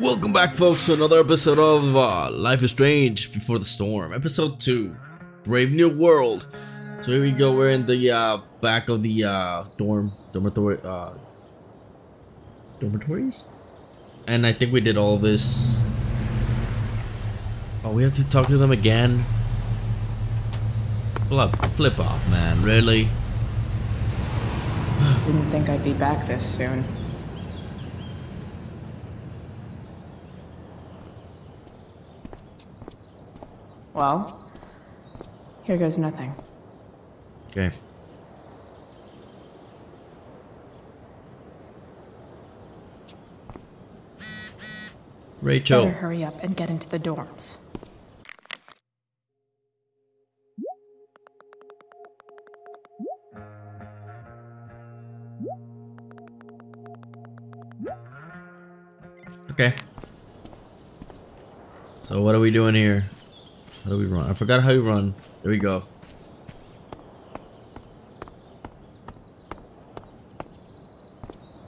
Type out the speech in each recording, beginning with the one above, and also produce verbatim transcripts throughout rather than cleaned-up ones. Welcome back, folks, to another episode of uh, Life is Strange Before the Storm, episode two, Brave New World. So here we go, we're in the uh, back of the uh, dorm, dormitory, uh, dormitories? And I think we did all this. Oh, we have to talk to them again? Flip off, man, really? Didn't think I'd be back this soon. Well, here goes nothing. Okay. Rachel. Better hurry up and get into the dorms. Okay. So what are we doing here? How do we run? I forgot how you run. There we go.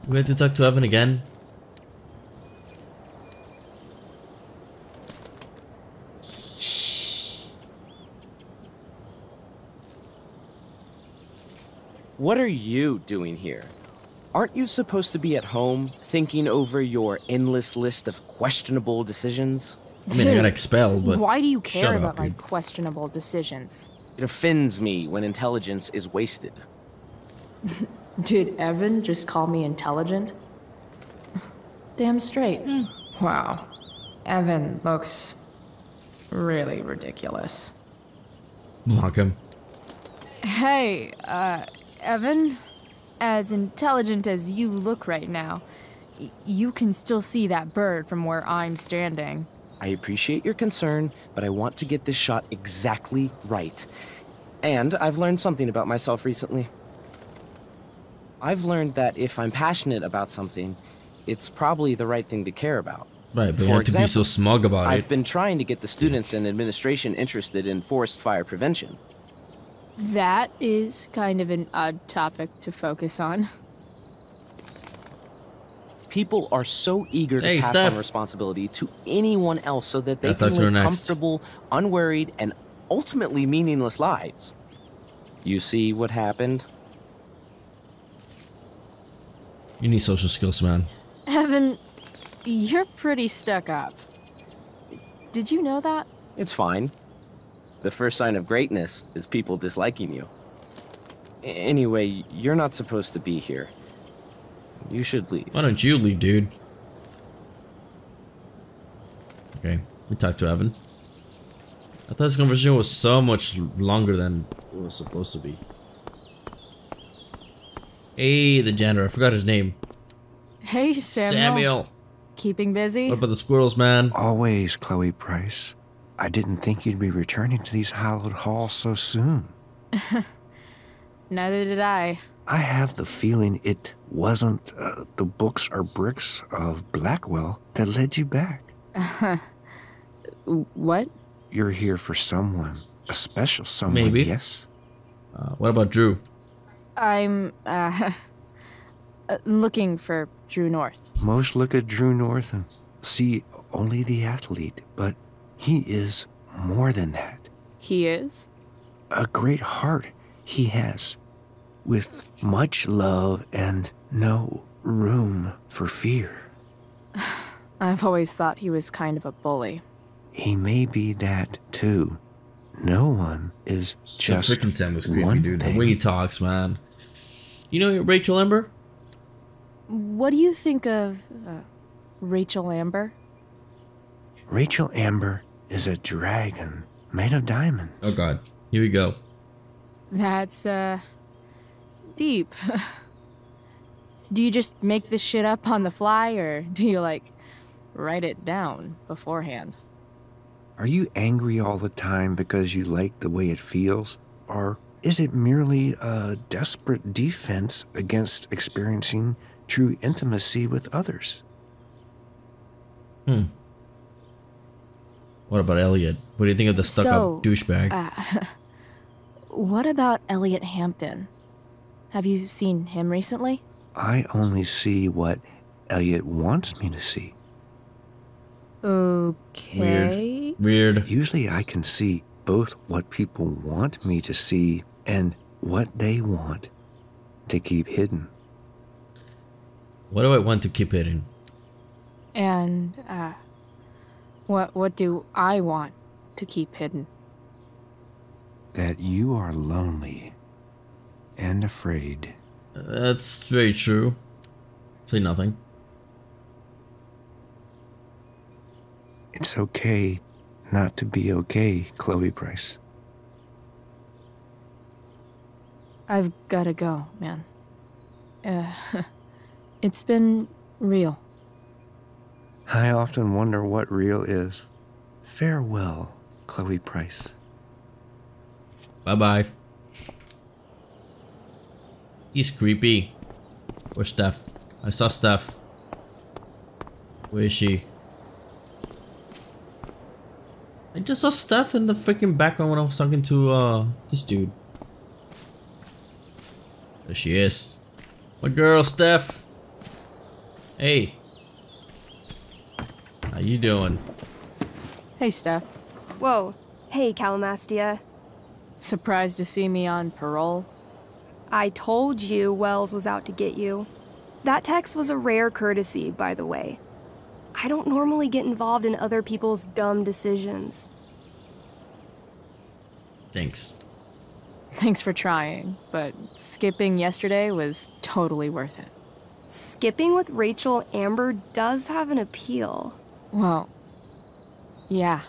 We have to talk to Evan again. Shh. What are you doing here? Aren't you supposed to be at home thinking over your endless list of questionable decisions? I mean, dude, I got expelled, but why do you care about my questionable decisions? It offends me when intelligence is wasted. Did Evan just call me intelligent? Damn straight. Mm. Wow. Evan looks really ridiculous. Mock him. Hey, uh, Evan, as intelligent as you look right now, y you can still see that bird from where I'm standing. I appreciate your concern, but I want to get this shot exactly right. And I've learned something about myself recently. I've learned that if I'm passionate about something, it's probably the right thing to care about. Right, but you have to be so smug about it. I've been trying to get the students and administration interested in forest fire prevention. That is kind of an odd topic to focus on. People are so eager to hey, pass Steph. on responsibility to anyone else so that they yeah, can live comfortable, unworried, and ultimately meaningless lives. You see what happened? You need social skills, man. Evan, you're pretty stuck up. Did you know that? It's fine. The first sign of greatness is people disliking you. Anyway, you're not supposed to be here. You should leave. Why don't you leave, dude? Okay, we talked to Evan. I thought this conversation was so much longer than it was supposed to be. Hey, the janitor. I forgot his name. Hey, Samuel. Samuel. Keeping busy? What about the squirrels, man? Always, Chloe Price. I didn't think you'd be returning to these hallowed halls so soon. Neither did I. I have the feeling it wasn't uh, the books or bricks of Blackwell that led you back. Uh, what? You're here for someone, a special someone. Maybe. Yes. Uh, what about Drew? I'm uh, looking for Drew North. Most look at Drew North and see only the athlete, but he is more than that. He is? A great heart he has, with much love and no room for fear. I've always thought he was kind of a bully. He may be that too. No one is just the freaking Sam was creepy, dude. The way he talks, man. You know Rachel Amber? What do you think of uh, Rachel Amber? Rachel Amber is a dragon made of diamonds. Oh God, here we go. That's uh. deep. Do you just make this shit up on the fly, or do you, like, write it down beforehand? Are you angry all the time because you like the way it feels? Or is it merely a desperate defense against experiencing true intimacy with others? Hmm. What about Elliot? What do you think of the stuck-up so, douchebag? Uh, what about Elliot Hampton? Have you seen him recently? I only see what Elliot wants me to see. Okay. Weird. Weird. Usually I can see both what people want me to see and what they want to keep hidden. What do I want to keep hidden? And uh, what what do I want to keep hidden? That you are lonely and afraid. That's very true. Say nothing. It's okay not to be okay, Chloe Price. I've gotta go, man. Uh, it's been real. I often wonder what real is. Farewell, Chloe Price. Bye-bye. He's creepy. Where's Steph? I saw Steph. Where is she? I just saw Steph in the freaking background when I was talking to uh this dude. There she is. My girl, Steph. Hey. How you doing? Hey, Steph. Whoa. Hey, Calamastia. Surprised to see me on parole? I told you Wells was out to get you. That text was a rare courtesy, by the way. I don't normally get involved in other people's dumb decisions. Thanks. Thanks for trying, but skipping yesterday was totally worth it. Skipping with Rachel Amber does have an appeal. Well, yeah.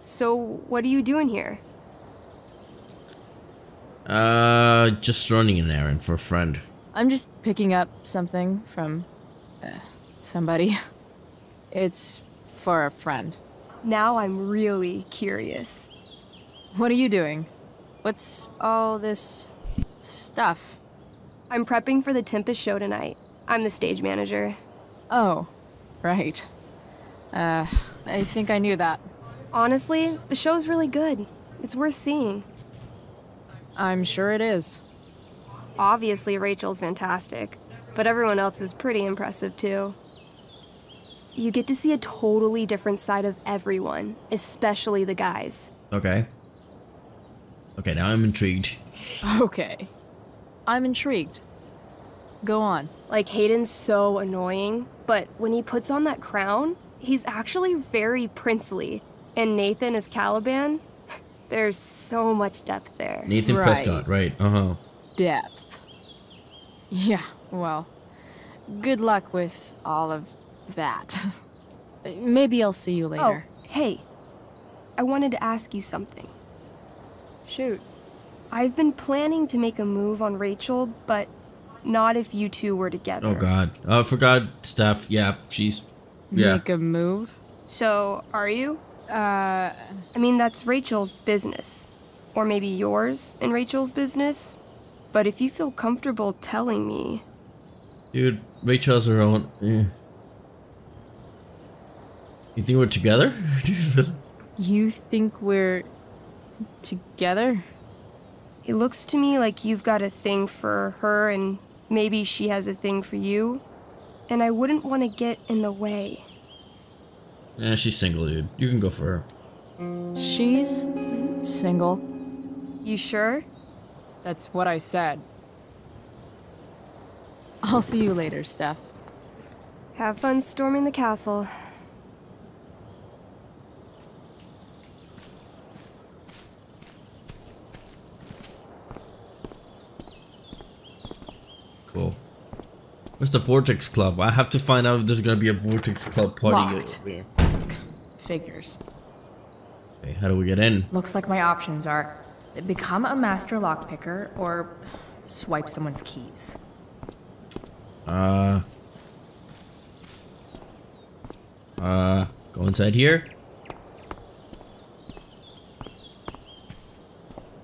So, what are you doing here? Uh, just running an errand for a friend. I'm just picking up something from uh, somebody. It's for a friend. Now I'm really curious. What are you doing? What's all this stuff? I'm prepping for the Tempest show tonight. I'm the stage manager. Oh, right. Uh, I think I knew that. Honestly, the show's really good. It's worth seeing. I'm sure it is. Obviously, Rachel's fantastic, but everyone else is pretty impressive too. You get to see a totally different side of everyone, especially the guys. Okay. Okay, now I'm intrigued. Okay. I'm intrigued. Go on. Like, Hayden's so annoying, but when he puts on that crown, he's actually very princely. And Nathan is Caliban. There's so much depth there. Nathan right. Prescott, right. Uh-huh. Depth. Yeah, well, good luck with all of that. Maybe I'll see you later. Oh, hey. I wanted to ask you something. Shoot. I've been planning to make a move on Rachel, but not if you two were together. Oh, God. Oh, I forgot Steph. Yeah, she's... Yeah. Make a move? So, are you? Uh... I mean, that's Rachel's business. Or maybe yours and Rachel's business. But if you feel comfortable telling me... Dude, Rachel has her own... Eh. You think we're together? You think we're together? It looks to me like you've got a thing for her and maybe she has a thing for you. And I wouldn't want to get in the way. Eh, she's single, dude. You can go for her. She's single. You sure? That's what I said. I'll see you later, Steph. Have fun storming the castle. Cool. Where's the Vortex Club? I have to find out if there's gonna be a Vortex Club party. Locked. Here. Figures. Okay, how do we get in? Looks like my options are become a master lockpicker or swipe someone's keys. Uh. Uh. Go inside here.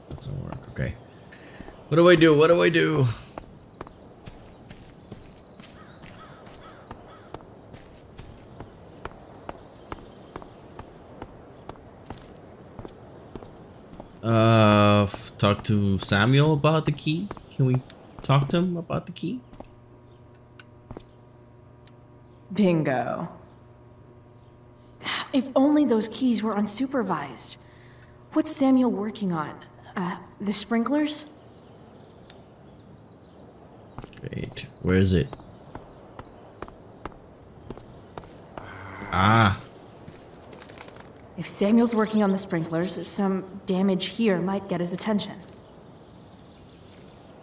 That doesn't work. Okay. What do I do? What do I do? Uh, talk to Samuel about the key? Can we talk to him about the key? Bingo. If only those keys were unsupervised. What's Samuel working on? Uh, the sprinklers? Great. Where is it? Ah. If Samuel's working on the sprinklers, some damage here might get his attention.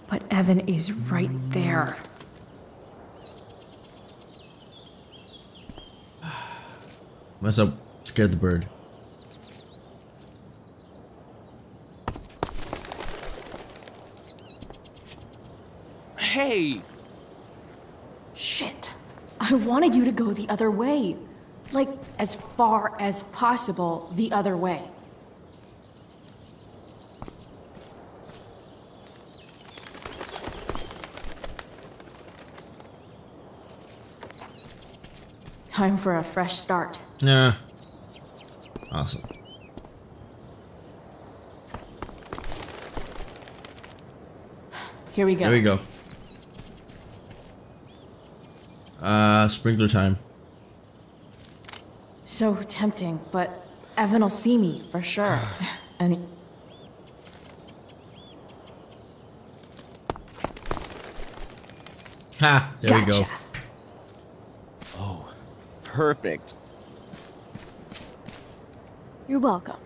But Evan is right there. Must have scared the bird. Hey! Shit. I wanted you to go the other way. Like, as far as possible, the other way. Time for a fresh start. Yeah. Awesome. Here we go. Here we go. Uh, sprinkler time. So tempting, but Evan will see me for sure. And he... Ha! There gotcha. We go. Oh, perfect. You're welcome.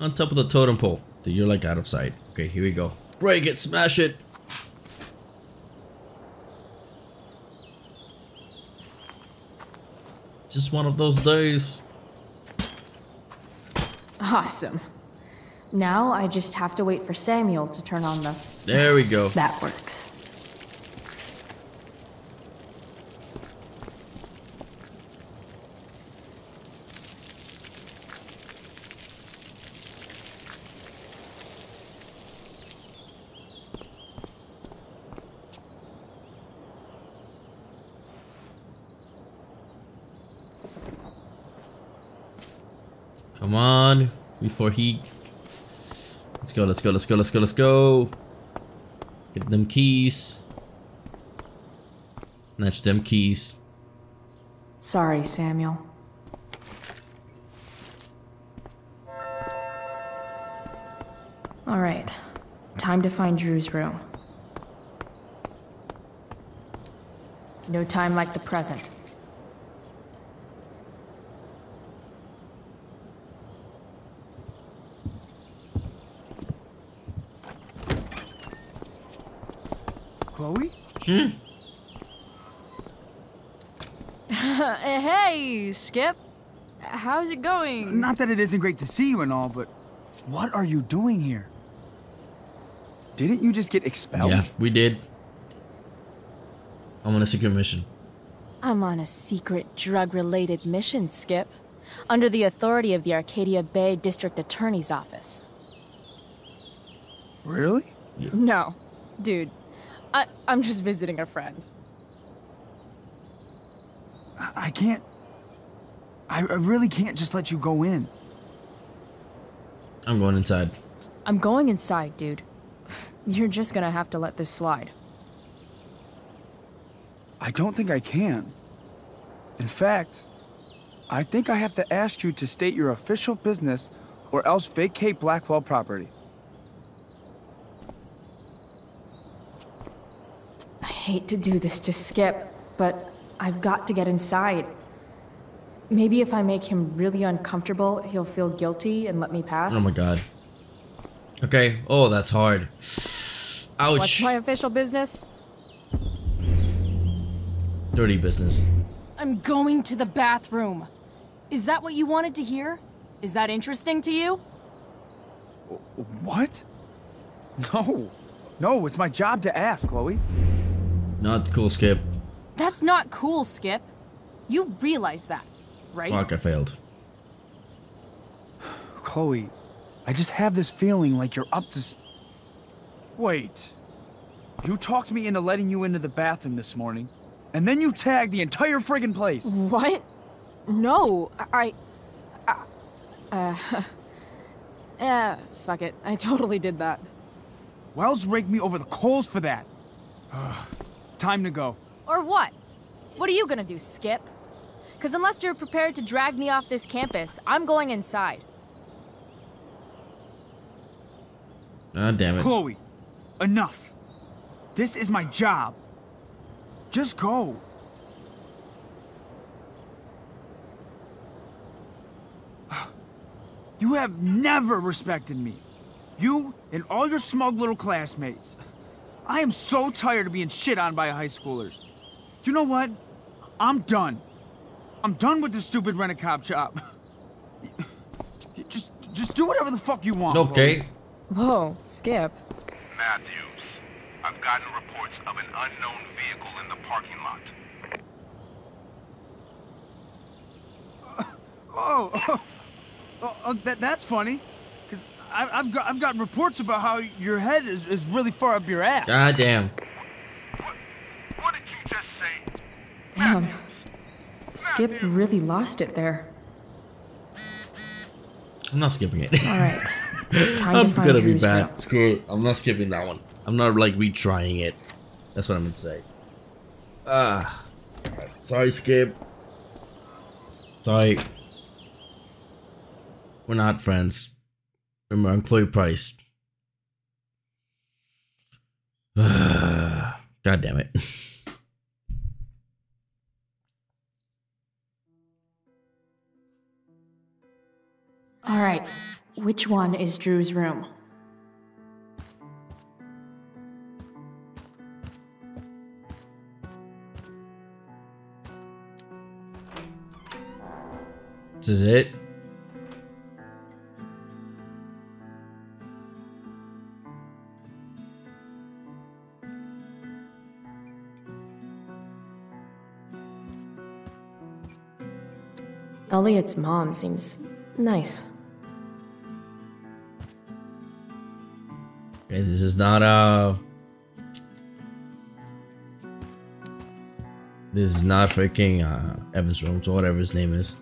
On top of the totem pole. Dude, you're like out of sight. Okay, here we go. Break it, smash it. Just one of those days. Awesome. Now I just have to wait for Samuel to turn on the... There we go. That works. Come on, before he... Let's go, let's go, let's go, let's go, let's go. Get them keys. Snatch them keys. Sorry, Samuel. All right, time to find Drew's room. No time like the present. Chloe? Hmm? Hey, Skip. How's it going? Not that it isn't great to see you and all, but what are you doing here? Didn't you just get expelled? Yeah, we did. I'm on a secret mission. I'm on a secret drug-related mission, Skip. Under the authority of the Arcadia Bay District Attorney's Office. Really? Yeah. No. Dude. I, I'm just visiting a friend. I, I can't... I, I really can't just let you go in. I'm going inside. I'm going inside, dude. You're just gonna have to let this slide. I don't think I can. In fact, I think I have to ask you to state your official business or else vacate Blackwell property. I hate to do this to Skip, but I've got to get inside. Maybe if I make him really uncomfortable, he'll feel guilty and let me pass. Oh my god. Okay. Oh, that's hard. Ouch. What's my official business? Dirty business. I'm going to the bathroom. Is that what you wanted to hear? Is that interesting to you? What? No. No, it's my job to ask, Chloe. Not cool, Skip. That's not cool, Skip. You realize that, right? Fuck, I failed. Chloe, I just have this feeling like you're up to... S Wait. You talked me into letting you into the bathroom this morning, and then you tagged the entire friggin' place. What? No, I... I uh... Uh, fuck it. I totally did that. Wells raked me over the coals for that. Ugh. Time to go. Or what? What are you gonna do, Skip? Because unless you're prepared to drag me off this campus, I'm going inside. Ah, damn it. Chloe, enough. This is my job. Just go. You have never respected me. You and all your smug little classmates. I am so tired of being shit on by high schoolers. You know what? I'm done. I'm done with this stupid rent-a-cop job. just, just do whatever the fuck you want. Okay. Whoa, Skip. Matthews, I've gotten reports of an unknown vehicle in the parking lot. Uh, oh, oh, oh, oh that, that's funny. Because I've got, I've gotten reports about how your head is, is really far up your ass. God damn. What, what did you just say? Damn. Matthews. Skip Matthews. really lost it there. I'm not skipping it. All right. Time I'm gonna be bad. Screw it. I'm not skipping that one. I'm not like retrying it. That's what I'm gonna say. Ah, uh, sorry, Skip. Sorry. We're not friends. Remember, I'm Chloe Price. God damn it. All right. Which one is Drew's room? This is it. Elliot's mom seems nice. This is not uh This is not freaking uh Evan's room, or whatever his name is.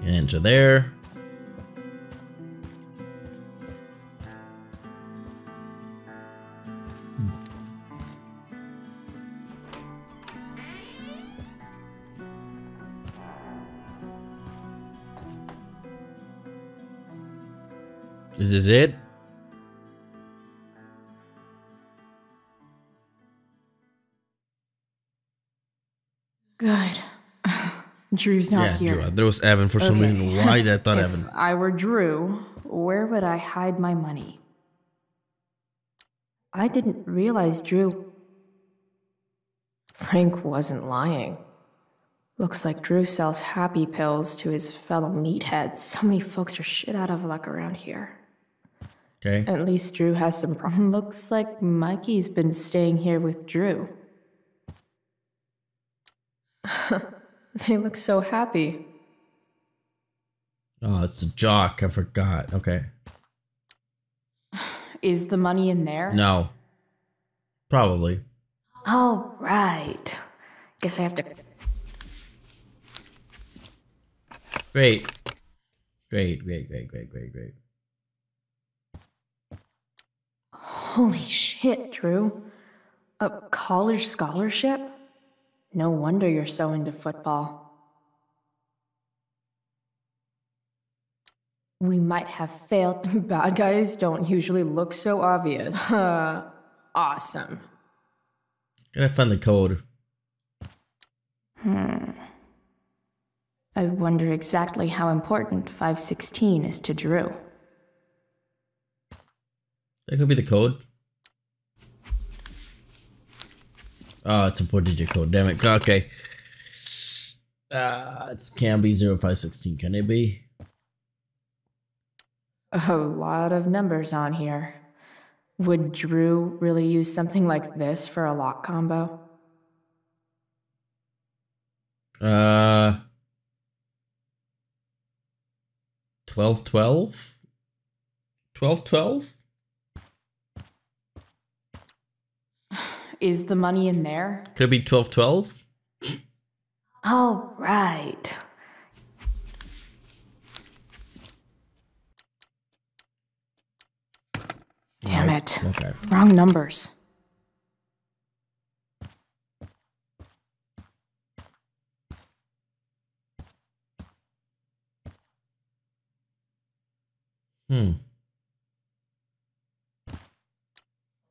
Can't enter there. This is it. Good. Drew's not yeah, here. Drew. There was Evan for okay. some reason. Why did I thought if Evan? I were Drew, where would I hide my money? I didn't realize Drew. Frank wasn't lying. Looks like Drew sells happy pills to his fellow meatheads. So many folks are shit out of luck around here. Okay. At least Drew has some problems. Looks like Mikey's been staying here with Drew. They look so happy. Oh, it's a jock. I forgot. Okay. Is the money in there? No. Probably. All right. Guess I have to... Great. Great, great, great, great, great, great. Holy shit, Drew. A college scholarship? No wonder you're so into football. We might have failed. Bad guys don't usually look so obvious. Uh, awesome. Gotta find the code. Hmm. I wonder exactly how important five sixteen is to Drew. That could be the code. Oh, it's a four digit code. Damn it. Okay. Uh, it can't be zero five one six. Can it be? A lot of numbers on here. Would Drew really use something like this for a lock combo? Uh... twelve twelve? twelve twelve? Is the money in there? Could it be twelve twelve? All right. Okay. Wrong numbers. Hmm.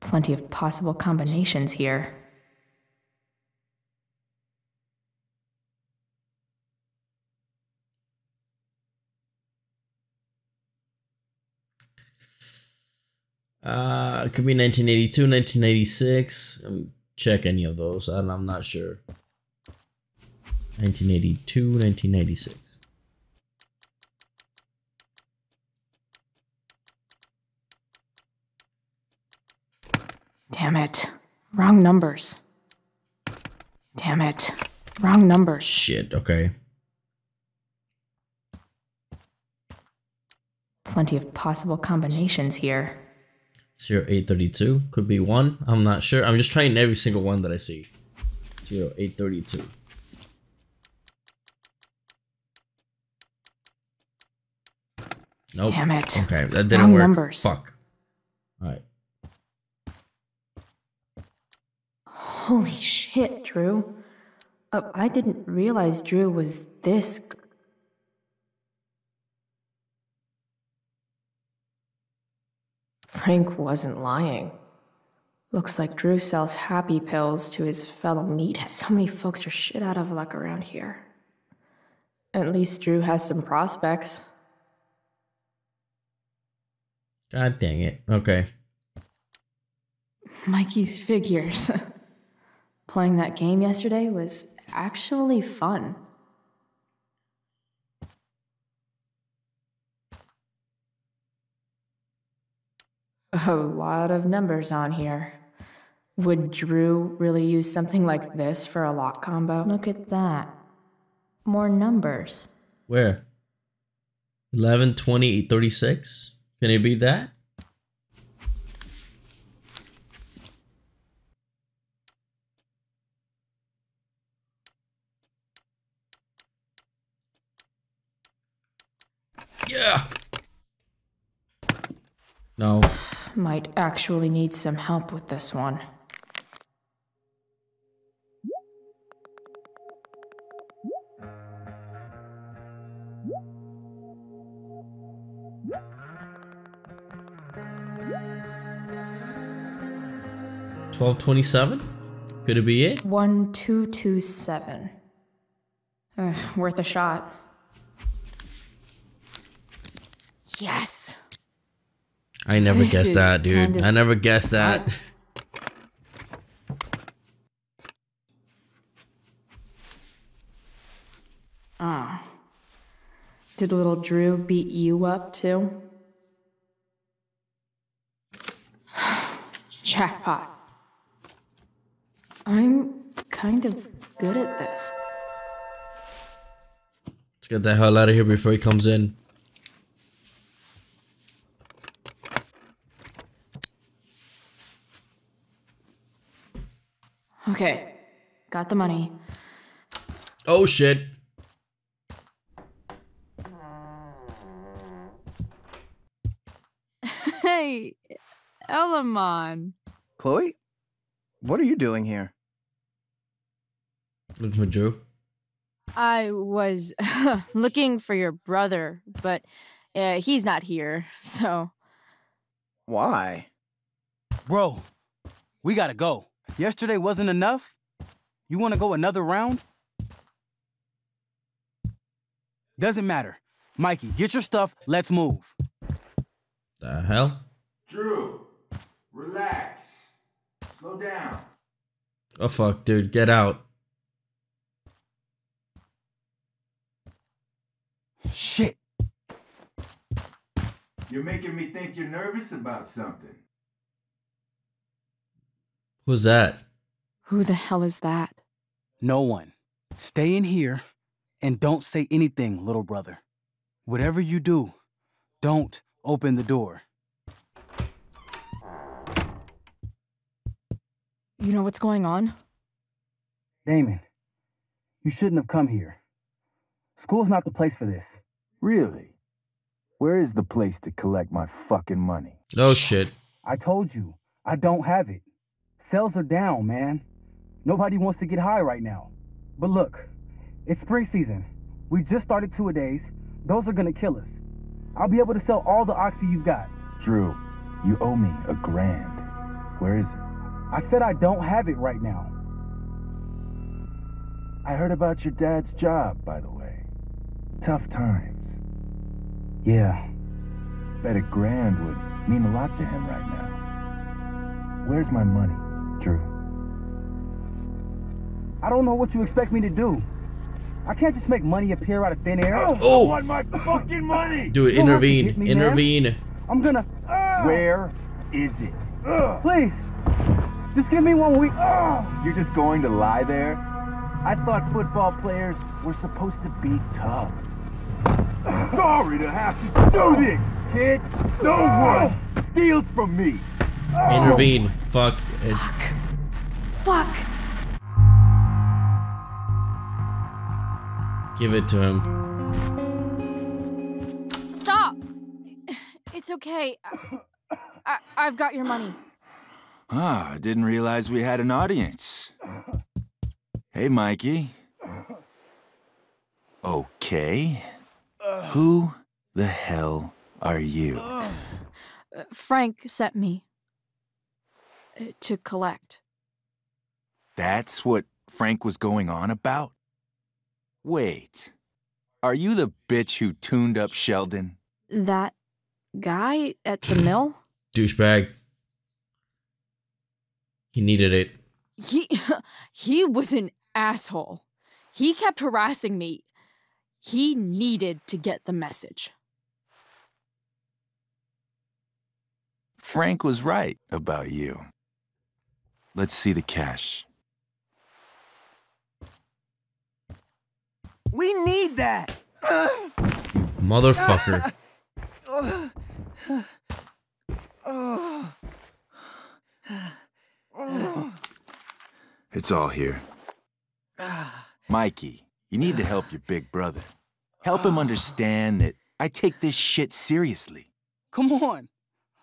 Plenty of possible combinations here. Uh, it could be nineteen eighty-two, nineteen eighty-six. Check any of those. I'm, I'm not sure. nineteen eighty-two, nineteen ninety-six. Damn it. Wrong numbers. Damn it. Wrong numbers. Shit, okay. Plenty of possible combinations here. zero eight thirty-two could be one. I'm not sure. I'm just trying every single one that I see. zero eight thirty-two. Nope. Damn it. Okay, that didn't Wrong work. Numbers. Fuck. Alright. Holy shit, Drew. Uh, I didn't realize Drew was this... Frank wasn't lying. Looks like Drew sells happy pills to his fellow meat. So many folks are shit out of luck around here. At least Drew has some prospects. God dang it. Okay. Mikey's figures. Playing that game yesterday was actually fun. A lot of numbers on here. Would Drew really use something like this for a lock combo? Look at that. More numbers. Where? eleven, twenty, thirty-six? Can it be that? Yeah! No. Might actually need some help with this one. Twelve twenty-seven? Could it be it? One two two seven. Uh, worth a shot. Yes. I never this guessed that, dude. Kind of I never guessed that. Ah. Oh. Did little Drew beat you up, too? Jackpot. I'm kind of good at this. Let's get the hell out of here before he comes in. Okay, got the money. Oh shit. Hey, Elamon. Chloe, what are you doing here? Looking for Drew. I was looking for your brother, but uh, he's not here, so. Why? Bro, we gotta go. Yesterday wasn't enough? You want to go another round? Doesn't matter. Mikey, get your stuff. Let's move. The hell? Drew, relax. Slow down. Oh, fuck, dude. Get out. Shit. You're making me think you're nervous about something. Who's that? Who the hell is that? No one. Stay in here and don't say anything, little brother. Whatever you do, don't open the door. You know what's going on? Damon, you shouldn't have come here. School's not the place for this. Really? Where is the place to collect my fucking money? Oh shit. I told you. I don't have it. Sales are down, man. Nobody wants to get high right now. But look, it's spring season. We just started two-a-days. Those are gonna kill us. I'll be able to sell all the oxy you've got. Drew, you owe me a grand. Where is it? I said I don't have it right now. I heard about your dad's job, by the way. Tough times. Yeah. Bet a grand would mean a lot to him right now. Where's my money, Drew? I don't know what you expect me to do. I can't just make money appear out of thin air. Oh, oh. I want my fucking money. Do it. Intervene. Me, intervene. Man. I'm gonna. Uh, Where is it? Uh, Please. Just give me one week. Uh, You're just going to lie there? I thought football players were supposed to be tough. Sorry to have to do this, kid. No one steals from me. Uh, intervene. Fuck. Fuck. Fuck. Give it to him. Stop! It's okay. I, I, I've got your money. Ah, I didn't realize we had an audience. Hey, Mikey. Okay. Who the hell are you? Uh, Frank sent me to collect. That's what Frank was going on about? Wait, are you the bitch who tuned up Sheldon? That guy at the mill? Douchebag. He needed it. He, he was an asshole. He kept harassing me. He needed to get the message. Frank was right about you. Let's see the cash. We need that. Motherfucker. It's all here. Mikey, you need to help your big brother. Help him understand that I take this shit seriously. Come on.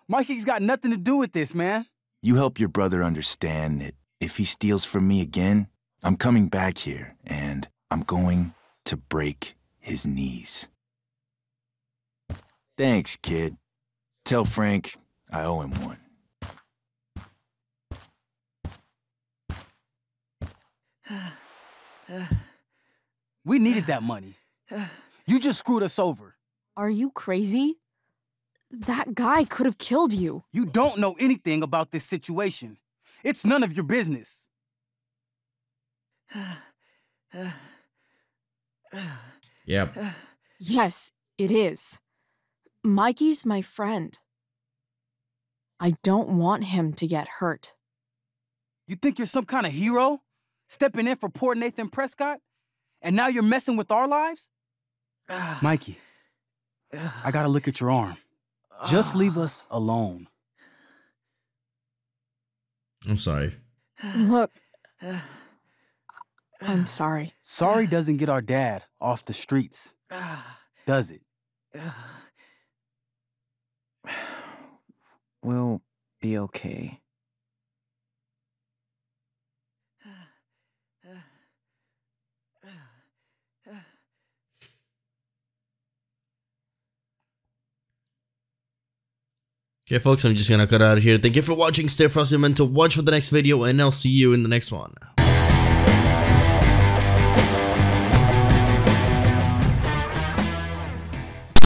Mikey's got nothing to do with this, man. You help your brother understand that if he steals from me again, I'm coming back here and I'm going to break his knees. Thanks, kid. Tell Frank I owe him one. We needed that money. You just screwed us over. Are you crazy? That guy could have killed you. You don't know anything about this situation. It's none of your business. Yep. Yes, it is. Mikey's my friend. I don't want him to get hurt. You think you're some kind of hero? Stepping in for poor Nathan Prescott? And now you're messing with our lives? Mikey, I gotta look at your arm. Just leave us alone. I'm sorry. Look. I'm sorry. Sorry doesn't get our dad off the streets, does it? We'll be okay. Okay, folks, I'm just gonna cut out of here. Thank you for watching. Stay frosty and to watch for the next video, and I'll see you in the next one.